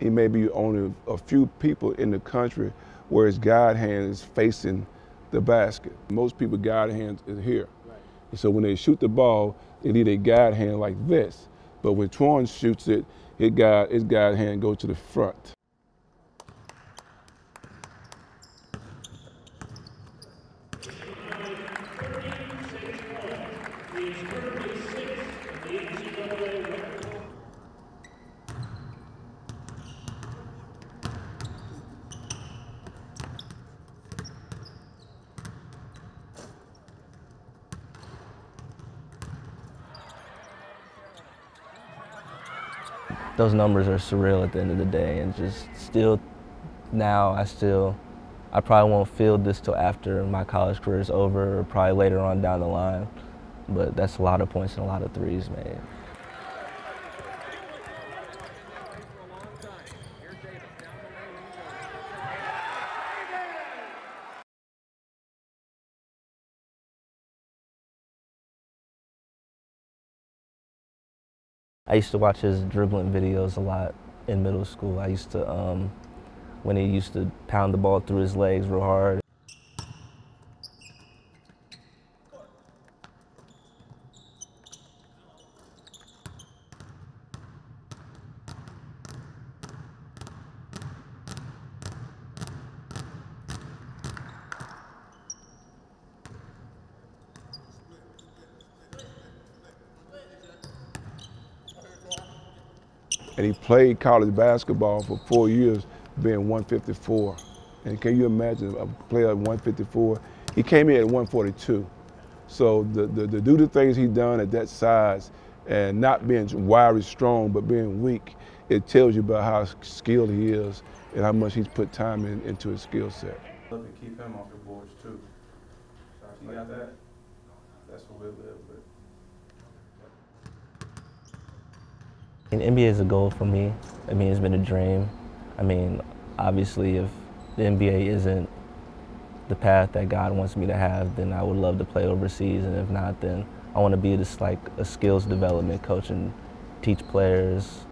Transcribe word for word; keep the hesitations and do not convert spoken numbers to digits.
It may be only a few people in the country where his guide hand is facing the basket. Most people, guide hands is here. Right. And so when they shoot the ball, they need a guide hand like this. But when Twan shoots it, his guide, his guide hand goes to the front. Those numbers are surreal at the end of the day, and just still now I still, I probably won't feel this till after my college career is over, or probably later on down the line, but that's a lot of points and a lot of threes made. I used to watch his dribbling videos a lot in middle school. I used to, um, when he used to pound the ball through his legs real hard. And he played college basketball for four years, being one fifty-four. And can you imagine a player at one fifty-four? He came in at one forty-two. So the, the, to do the things he done at that size, and not being wiry strong, but being weak, it tells you about how skilled he is and how much he's put time in, into his skill set. Look and keep him off the boards too. You got that? That's what we live with. And N B A is a goal for me. I mean, it's been a dream. I mean, obviously, if the N B A isn't the path that God wants me to have, then I would love to play overseas. And if not, then I want to be just like a skills development coach and teach players